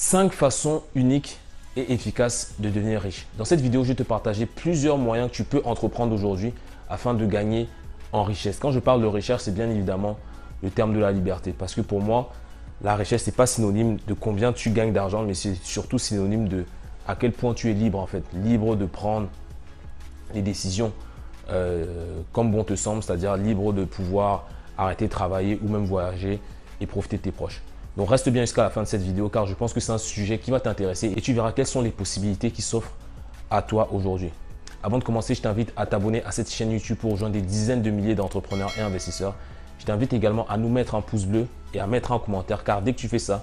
5 façons uniques et efficaces de devenir riche. Dans cette vidéo, je vais te partager plusieurs moyens que tu peux entreprendre aujourd'hui afin de gagner en richesse. Quand je parle de richesse, c'est bien évidemment le terme de la liberté. Parce que pour moi, la richesse, ce n'est pas synonyme de combien tu gagnes d'argent, mais c'est surtout synonyme de à quel point tu es libre en fait. Libre de prendre les décisions comme bon te semble, c'est-à-dire libre de pouvoir arrêter de travailler ou même voyager et profiter de tes proches. Donc reste bien jusqu'à la fin de cette vidéo car je pense que c'est un sujet qui va t'intéresser et tu verras quelles sont les possibilités qui s'offrent à toi aujourd'hui. Avant de commencer, je t'invite à t'abonner à cette chaîne YouTube pour rejoindre des dizaines de milliers d'entrepreneurs et investisseurs. Je t'invite également à nous mettre un pouce bleu et à mettre un commentaire car dès que tu fais ça,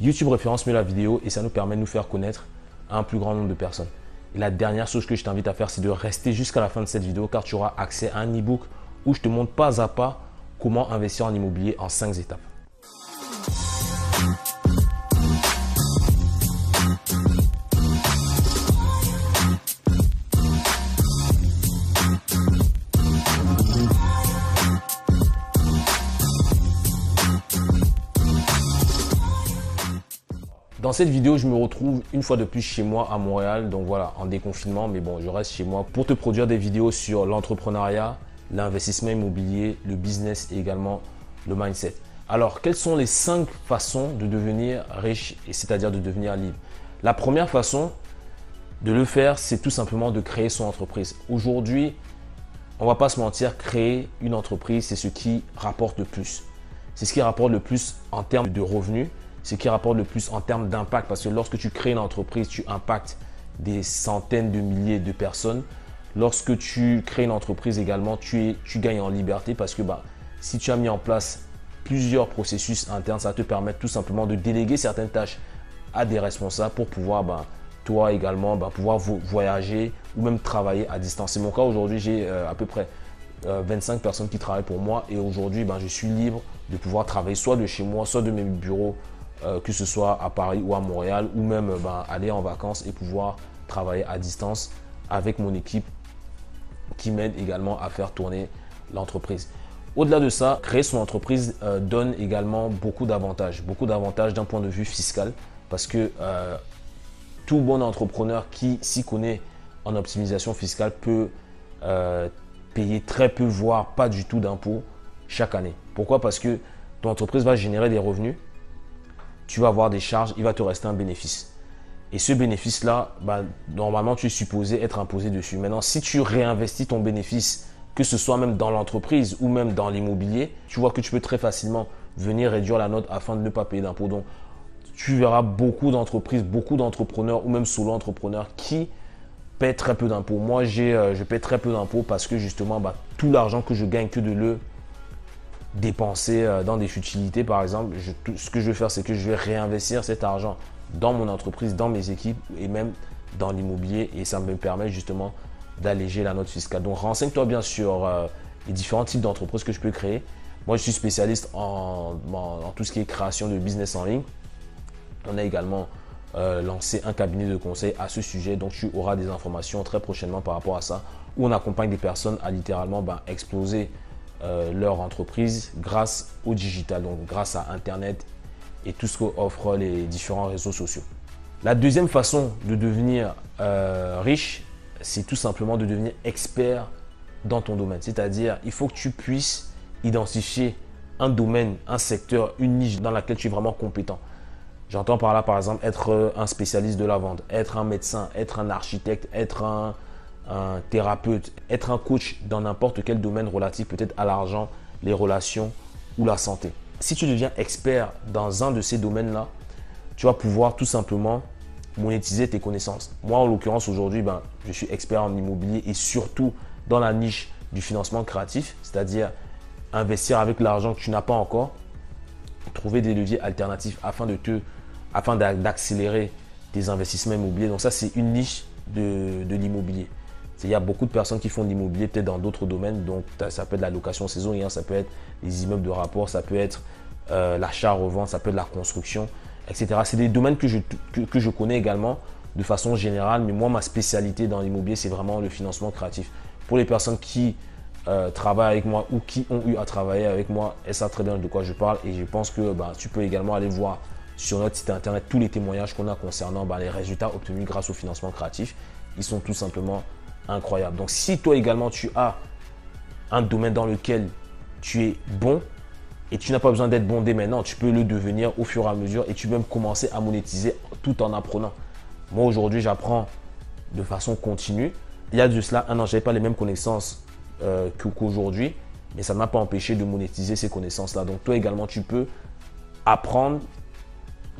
YouTube référence mieux la vidéo et ça nous permet de nous faire connaître à un plus grand nombre de personnes. Et la dernière chose que je t'invite à faire, c'est de rester jusqu'à la fin de cette vidéo car tu auras accès à un e-book où je te montre pas à pas comment investir en immobilier en 5 étapes. Dans cette vidéo, je me retrouve une fois de plus chez moi à Montréal, donc voilà, en déconfinement, mais bon, je reste chez moi pour te produire des vidéos sur l'entrepreneuriat, l'investissement immobilier, le business et également le mindset. Alors, quelles sont les 5 façons de devenir riche, et c'est-à-dire de devenir libre? La première façon de le faire, c'est tout simplement de créer son entreprise. Aujourd'hui, on ne va pas se mentir, créer une entreprise, c'est ce qui rapporte le plus. C'est ce qui rapporte le plus en termes de revenus, c'est ce qui rapporte le plus en termes d'impact, parce que lorsque tu crées une entreprise, tu impactes des centaines de milliers de personnes. Lorsque tu crées une entreprise également, tu gagnes en liberté parce que si tu as mis en place plusieurs processus internes, ça te permet tout simplement de déléguer certaines tâches à des responsables pour pouvoir, toi également, pouvoir voyager ou même travailler à distance. C'est mon cas aujourd'hui, j'ai à peu près 25 personnes qui travaillent pour moi et aujourd'hui, je suis libre de pouvoir travailler soit de chez moi, soit de mes bureaux, que ce soit à Paris ou à Montréal ou même aller en vacances et pouvoir travailler à distance avec mon équipe qui m'aide également à faire tourner l'entreprise. Au-delà de ça, créer son entreprise donne également beaucoup d'avantages d'un point de vue fiscal parce que tout bon entrepreneur qui s'y connaît en optimisation fiscale peut payer très peu, voire pas du tout d'impôts chaque année. Pourquoi? Parce que ton entreprise va générer des revenus, tu vas avoir des charges, il va te rester un bénéfice. Et ce bénéfice-là, normalement, tu es supposé être imposé dessus. Maintenant, si tu réinvestis ton bénéfice, que ce soit même dans l'entreprise ou même dans l'immobilier, tu vois que tu peux très facilement venir réduire la note afin de ne pas payer d'impôts. Donc, tu verras beaucoup d'entreprises, beaucoup d'entrepreneurs ou même solo-entrepreneurs qui paient très peu d'impôts. Moi, je paie très peu d'impôts parce que justement, tout l'argent que je gagne, que de le dépenser dans des futilités, par exemple, ce que je vais faire, c'est que je vais réinvestir cet argent dans mon entreprise, dans mes équipes et même dans l'immobilier et ça me permet justement d'alléger la note fiscale. Donc, renseigne-toi bien sur les différents types d'entreprises que je peux créer. Moi, je suis spécialiste en tout ce qui est création de business en ligne. On a également lancé un cabinet de conseil à ce sujet. Donc, tu auras des informations très prochainement par rapport à ça où on accompagne des personnes à littéralement exploser leur entreprise grâce au digital, donc grâce à Internet et tout ce qu'offrent les différents réseaux sociaux. La deuxième façon de devenir riche, c'est tout simplement de devenir expert dans ton domaine. C'est-à-dire, il faut que tu puisses identifier un domaine, un secteur, une niche dans laquelle tu es vraiment compétent. J'entends par là, par exemple, être un spécialiste de la vente, être un médecin, être un architecte, être un thérapeute, être un coach dans n'importe quel domaine relatif peut-être à l'argent, les relations ou la santé. Si tu deviens expert dans un de ces domaines-là, tu vas pouvoir tout simplement monétiser tes connaissances. Moi, en l'occurrence, aujourd'hui, je suis expert en immobilier et surtout dans la niche du financement créatif, c'est-à-dire investir avec l'argent que tu n'as pas encore, trouver des leviers alternatifs afin d'accélérer tes investissements immobiliers. Donc ça, c'est une niche de l'immobilier. Il y a beaucoup de personnes qui font de l'immobilier peut-être dans d'autres domaines. Donc, ça peut être la location saisonnière, ça peut être les immeubles de rapport, ça peut être l'achat-revente, ça peut être la construction, etc. C'est des domaines que je connais également de façon générale. Mais moi, ma spécialité dans l'immobilier, c'est vraiment le financement créatif. Pour les personnes qui travaillent avec moi ou qui ont eu à travailler avec moi, elles savent très bien de quoi je parle. Et je pense que tu peux également aller voir sur notre site internet tous les témoignages qu'on a concernant les résultats obtenus grâce au financement créatif. Ils sont tout simplement incroyables. Donc, si toi également, tu as un domaine dans lequel tu es bon et tu n'as pas besoin d'être bon dès maintenant, tu peux le devenir au fur et à mesure et tu peux même commencer à monétiser tout en apprenant. Moi, aujourd'hui, j'apprends de façon continue. Il y a de cela un an, je n'avais pas les mêmes connaissances qu'aujourd'hui, mais ça ne m'a pas empêché de monétiser ces connaissances-là. Donc, toi également, tu peux apprendre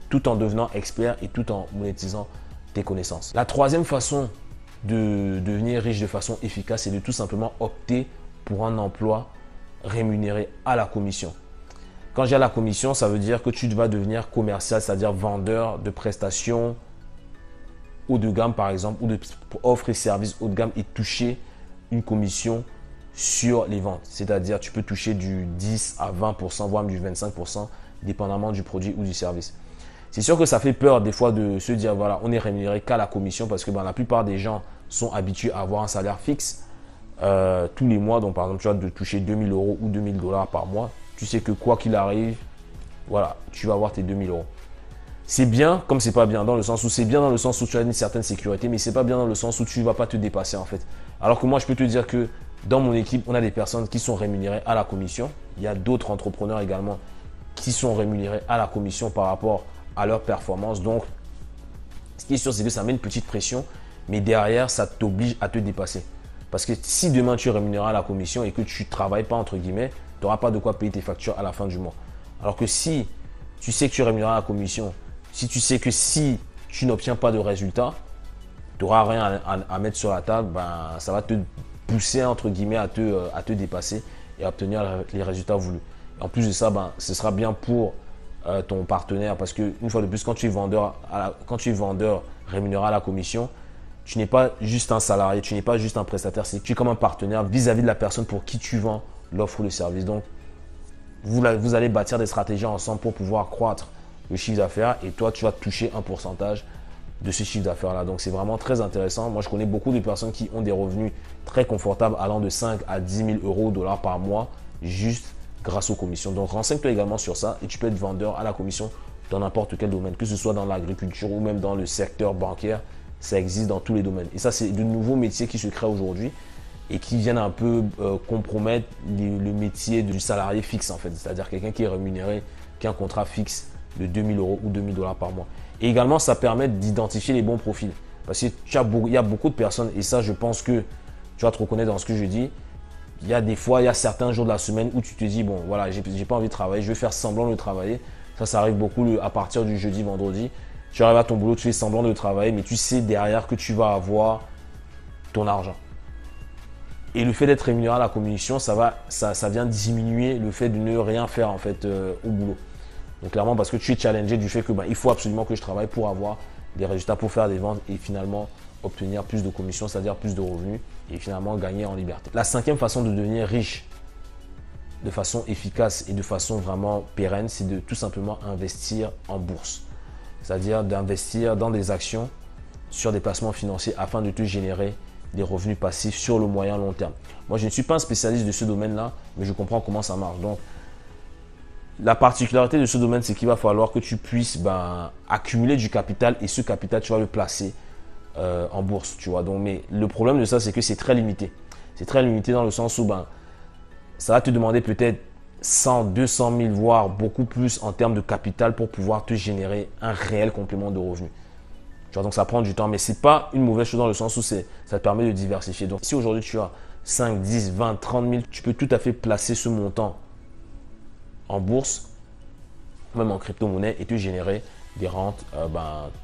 tout en devenant expert et tout en monétisant tes connaissances. La troisième façon de devenir riche de façon efficace, c'est de tout simplement opter pour un emploi rémunéré à la commission. Quand j'ai la commission, ça veut dire que tu vas devenir commercial, c'est-à-dire vendeur de prestations haut de gamme par exemple, ou d'offres et services haut de gamme et toucher une commission sur les ventes. C'est-à-dire tu peux toucher du 10 à 20%, voire même du 25%, dépendamment du produit ou du service. C'est sûr que ça fait peur des fois de se dire voilà, on est rémunéré qu'à la commission parce que la plupart des gens sont habitués à avoir un salaire fixe tous les mois. Donc par exemple, tu vas de toucher 2 000 € ou 2 000 $ par mois. Tu sais que quoi qu'il arrive, voilà, tu vas avoir tes 2 000 €. C'est bien comme c'est pas bien dans le sens où c'est bien dans le sens où tu as une certaine sécurité, mais c'est pas bien dans le sens où tu ne vas pas te dépasser en fait. Alors que moi, je peux te dire que dans mon équipe, on a des personnes qui sont rémunérées à la commission. Il y a d'autres entrepreneurs également qui sont rémunérés à la commission par rapport à leur performance. Donc, ce qui est sûr, c'est que ça met une petite pression, mais derrière, ça t'oblige à te dépasser. Parce que si demain, tu rémunéreras la commission et que tu ne travailles pas, entre guillemets, tu n'auras pas de quoi payer tes factures à la fin du mois. Alors que si tu sais que tu rémunéreras la commission, si tu sais que si tu n'obtiens pas de résultats, tu n'auras rien à mettre sur la table, ben, ça va te pousser, entre guillemets, à te dépasser et à obtenir les résultats voulus. Et en plus de ça, ce sera bien pour ton partenaire, parce que une fois de plus, quand tu es vendeur, rémunéré à la commission, tu n'es pas juste un salarié, tu n'es pas juste un prestataire, c'est que tu es comme un partenaire vis-à-vis de la personne pour qui tu vends l'offre ou le service. Donc, vous allez bâtir des stratégies ensemble pour pouvoir croître le chiffre d'affaires et toi, tu vas toucher un pourcentage de ce chiffre d'affaires-là. Donc, c'est vraiment très intéressant. Moi, je connais beaucoup de personnes qui ont des revenus très confortables allant de 5 à 10 000 $ par mois juste grâce aux commissions. Donc, renseigne-toi également sur ça et tu peux être vendeur à la commission dans n'importe quel domaine, que ce soit dans l'agriculture ou même dans le secteur bancaire, ça existe dans tous les domaines. Et ça, c'est de nouveaux métiers qui se créent aujourd'hui et qui viennent un peu compromettre le métier du salarié fixe en fait, c'est-à-dire quelqu'un qui est rémunéré, qui a un contrat fixe de 2 000 € ou 2 000 $ par mois. Et également, ça permet d'identifier les bons profils parce qu'il y a beaucoup de personnes et ça, je pense que tu vas te reconnaître dans ce que je dis. Il y a des fois, il y a certains jours de la semaine où tu te dis, bon, voilà, j'ai pas envie de travailler, je vais faire semblant de travailler. Ça arrive beaucoup à partir du jeudi, vendredi. Tu arrives à ton boulot, tu fais semblant de travailler, mais tu sais derrière que tu vas avoir ton argent. Et le fait d'être rémunéré à la commission, ça vient diminuer le fait de ne rien faire en fait au boulot. Donc clairement, parce que tu es challengé du fait que il faut absolument que je travaille pour avoir des résultats, pour faire des ventes et finalement obtenir plus de commissions, c'est-à-dire plus de revenus et finalement gagner en liberté. La cinquième façon de devenir riche de façon efficace et de façon vraiment pérenne, c'est de tout simplement investir en bourse. C'est-à-dire d'investir dans des actions sur des placements financiers afin de te générer des revenus passifs sur le moyen long terme. Moi, je ne suis pas un spécialiste de ce domaine-là, mais je comprends comment ça marche. Donc, la particularité de ce domaine, c'est qu'il va falloir que tu puisses accumuler du capital et ce capital, tu vas le placer en bourse, tu vois. Donc, mais le problème de ça, c'est que c'est très limité. C'est très limité dans le sens où ça va te demander peut-être 100, 200 000, voire beaucoup plus en termes de capital pour pouvoir te générer un réel complément de revenus. Tu vois, donc ça prend du temps, mais ce n'est pas une mauvaise chose dans le sens où ça te permet de diversifier. Donc si aujourd'hui tu as 5, 10, 20, 30 000, tu peux tout à fait placer ce montant en bourse, même en crypto-monnaie et te générer des rentes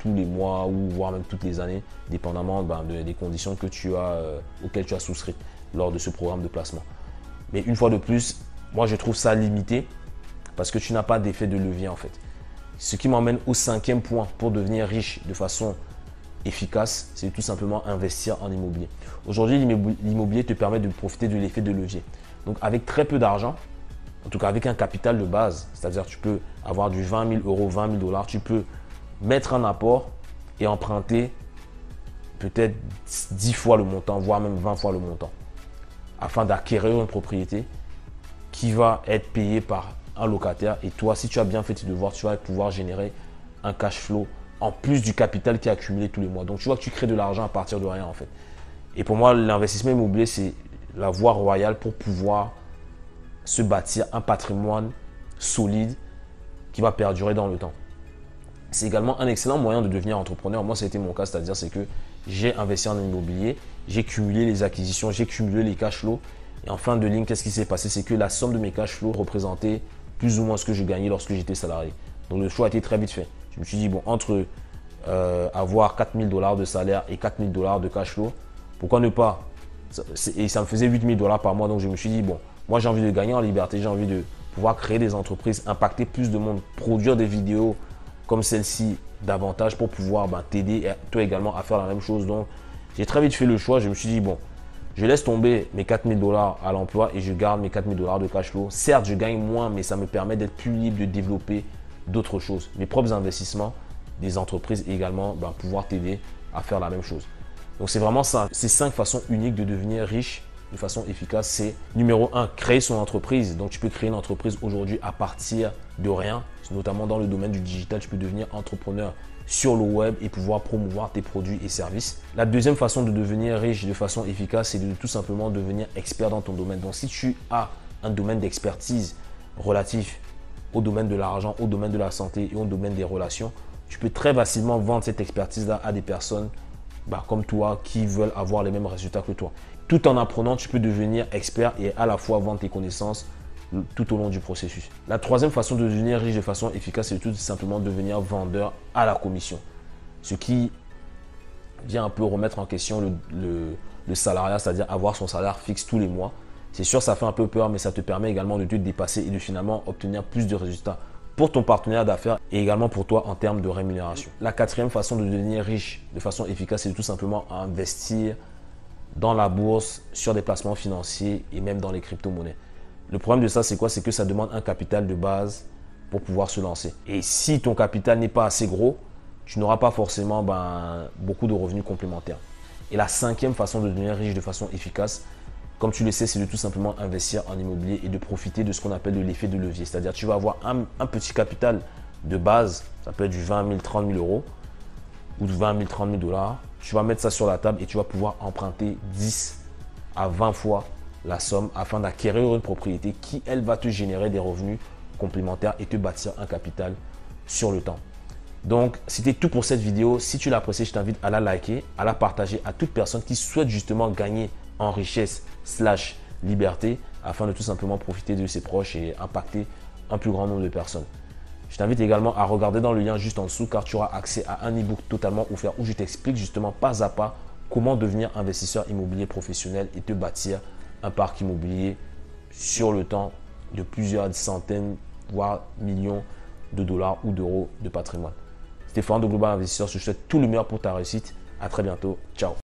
tous les mois ou voire même toutes les années, dépendamment des conditions que tu as, auxquelles tu as souscrit lors de ce programme de placement. Mais une fois de plus, moi je trouve ça limité parce que tu n'as pas d'effet de levier en fait. Ce qui m'emmène au cinquième point pour devenir riche de façon efficace, c'est tout simplement investir en immobilier. Aujourd'hui, l'immobilier te permet de profiter de l'effet de levier. Donc avec très peu d'argent, en tout cas avec un capital de base, c'est-à-dire tu peux avoir du 20 000 €, 20 000 $, tu peux mettre un apport et emprunter peut-être 10 fois le montant, voire même 20 fois le montant, afin d'acquérir une propriété qui va être payée par un locataire. Et toi, si tu as bien fait tes devoirs, tu vas pouvoir générer un cash flow en plus du capital qui est accumulé tous les mois. Donc, tu vois que tu crées de l'argent à partir de rien en fait. Et pour moi, l'investissement immobilier, c'est la voie royale pour pouvoir se bâtir un patrimoine solide qui va perdurer dans le temps. C'est également un excellent moyen de devenir entrepreneur. Moi, c'était mon cas, c'est-à-dire que j'ai investi en immobilier, j'ai cumulé les acquisitions, j'ai cumulé les cash flows. Et en fin de ligne, qu'est-ce qui s'est passé? C'est que la somme de mes cash flows représentait plus ou moins ce que je gagnais lorsque j'étais salarié. Donc, le choix a été très vite fait. Je me suis dit, bon, entre avoir 4 000 $ de salaire et 4 000 $ de cash flow, pourquoi ne pas? Et ça me faisait 8 000 $ par mois. Donc, je me suis dit, bon, moi, j'ai envie de gagner en liberté, j'ai envie de pouvoir créer des entreprises, impacter plus de monde, produire des vidéos comme celle-ci davantage pour pouvoir t'aider et toi également à faire la même chose. Donc, j'ai très vite fait le choix. Je me suis dit, bon, je laisse tomber mes 4 000 $ à l'emploi et je garde mes 4 000 $ de cash flow. Certes, je gagne moins, mais ça me permet d'être plus libre, de développer d'autres choses. Mes propres investissements, des entreprises et également pouvoir t'aider à faire la même chose. Donc, c'est vraiment ça. Ces 5 façons uniques de devenir riche de façon efficace, c'est numéro 1, créer son entreprise. Donc, tu peux créer une entreprise aujourd'hui à partir de rien, notamment dans le domaine du digital. Tu peux devenir entrepreneur sur le web et pouvoir promouvoir tes produits et services. La deuxième façon de devenir riche de façon efficace, c'est de tout simplement devenir expert dans ton domaine. Donc, si tu as un domaine d'expertise relatif au domaine de l'argent, au domaine de la santé et au domaine des relations, tu peux très facilement vendre cette expertise-là à des personnes comme toi qui veulent avoir les mêmes résultats que toi. Tout en apprenant, tu peux devenir expert et à la fois vendre tes connaissances tout au long du processus. La troisième façon de devenir riche de façon efficace, c'est tout simplement devenir vendeur à la commission. Ce qui vient un peu remettre en question le salariat, c'est-à-dire avoir son salaire fixe tous les mois. C'est sûr, ça fait un peu peur, mais ça te permet également de te dépasser et de finalement obtenir plus de résultats pour ton partenaire d'affaires et également pour toi en termes de rémunération. La quatrième façon de devenir riche de façon efficace, c'est tout simplement à investir dans la bourse, sur des placements financiers et même dans les crypto-monnaies. Le problème de ça, c'est quoi? C'est que ça demande un capital de base pour pouvoir se lancer. Et si ton capital n'est pas assez gros, tu n'auras pas forcément beaucoup de revenus complémentaires. Et la cinquième façon de devenir riche de façon efficace, comme tu le sais, c'est de tout simplement investir en immobilier et de profiter de ce qu'on appelle l'effet de levier. C'est-à-dire tu vas avoir un petit capital de base, ça peut être du 20 000, 30 000 euros ou de 20 000, 30 000 dollars. Tu vas mettre ça sur la table et tu vas pouvoir emprunter 10 à 20 fois la somme afin d'acquérir une propriété qui, elle, va te générer des revenus complémentaires et te bâtir un capital sur le temps. Donc, c'était tout pour cette vidéo. Si tu l'as appréciée, je t'invite à la liker, à la partager à toute personne qui souhaite justement gagner en richesse / liberté afin de tout simplement profiter de ses proches et impacter un plus grand nombre de personnes. Je t'invite également à regarder dans le lien juste en dessous car tu auras accès à un e-book totalement offert où je t'explique justement pas à pas comment devenir investisseur immobilier professionnel et te bâtir un parc immobilier sur le temps de plusieurs centaines voire millions de dollars ou d'euros de patrimoine. Stéphane de Global Investisseur, je te souhaite tout le meilleur pour ta réussite. À très bientôt. Ciao.